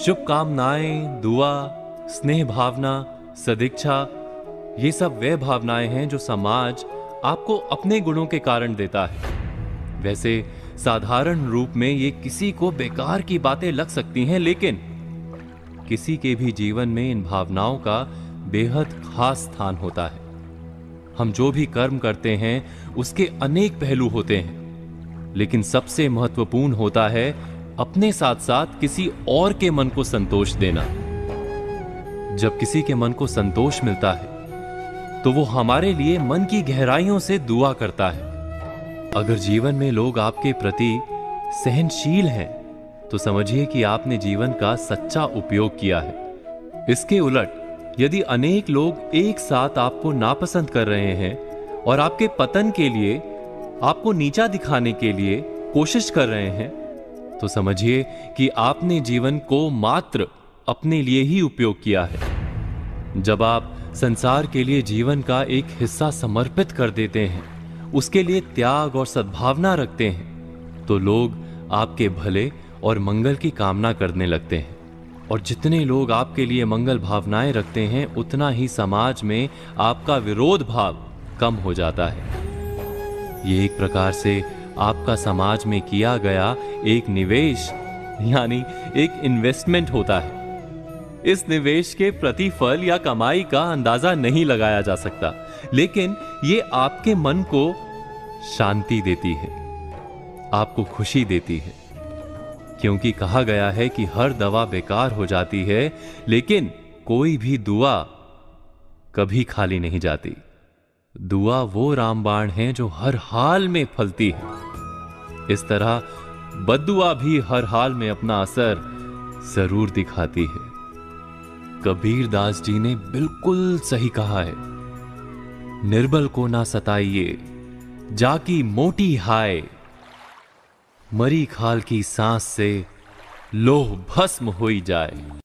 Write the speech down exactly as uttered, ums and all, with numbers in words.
शुभकामनाएं, दुआ, स्नेह भावना, सदिच्छा, ये सब वह भावनाएं हैं जो समाज आपको अपने गुणों के कारण देता है। वैसे साधारण रूप में ये किसी को बेकार की बातें लग सकती हैं, लेकिन किसी के भी जीवन में इन भावनाओं का बेहद खास स्थान होता है। हम जो भी कर्म करते हैं उसके अनेक पहलू होते हैं, लेकिन सबसे महत्वपूर्ण होता है अपने साथ साथ किसी और के मन को संतोष देना। जब किसी के मन को संतोष मिलता है तो वो हमारे लिए मन की गहराइयों से दुआ करता है। अगर जीवन में लोग आपके प्रति सहनशील हैं तो समझिए कि आपने जीवन का सच्चा उपयोग किया है। इसके उलट यदि अनेक लोग एक साथ आपको नापसंद कर रहे हैं और आपके पतन के लिए, आपको नीचा दिखाने के लिए कोशिश कर रहे हैं, तो समझिए कि आपने जीवन को मात्र अपने लिए ही उपयोग किया है। जब आप संसार के लिए जीवन का एक हिस्सा समर्पित कर देते हैं, उसके लिए त्याग और सद्भावना रखते हैं, तो लोग आपके भले और मंगल की कामना करने लगते हैं। और जितने लोग आपके लिए मंगल भावनाएं रखते हैं, उतना ही समाज में आपका विरोध भाव कम हो जाता है। ये एक प्रकार से आपका समाज में किया गया एक निवेश, यानी एक इन्वेस्टमेंट होता है। इस निवेश के प्रतिफल या कमाई का अंदाजा नहीं लगाया जा सकता, लेकिन ये आपके मन को शांति देती है, आपको खुशी देती है। क्योंकि कहा गया है कि हर दवा बेकार हो जाती है, लेकिन कोई भी दुआ कभी खाली नहीं जाती। दुआ वो रामबाण है जो हर हाल में फलती है। इस तरह बद्दुआ भी हर हाल में अपना असर जरूर दिखाती है। कबीर दास जी ने बिल्कुल सही कहा है, निर्बल को ना सताइए जाकी मोटी हाय, मरी खाल की सांस से लोह भस्म होई जाए।